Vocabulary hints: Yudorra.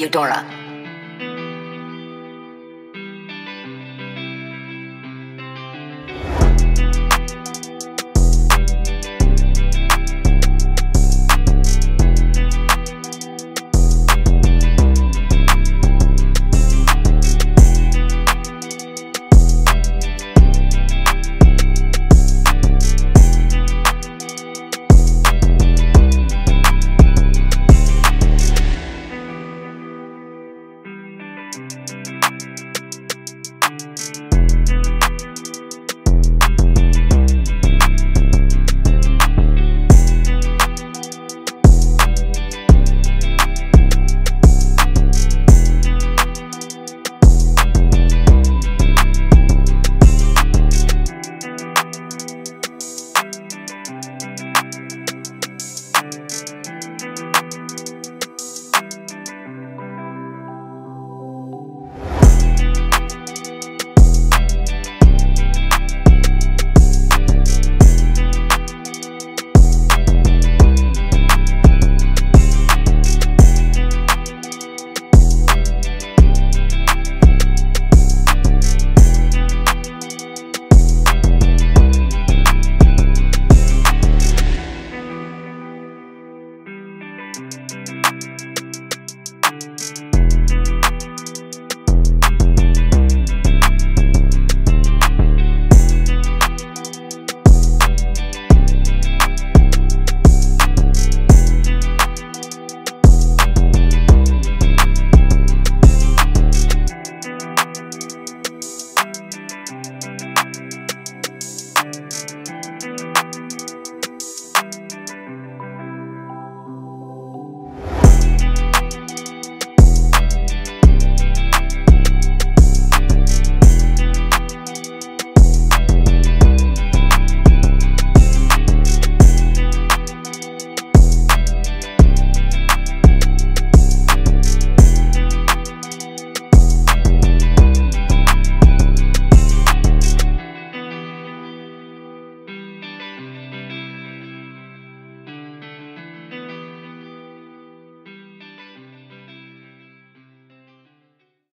Yudorra.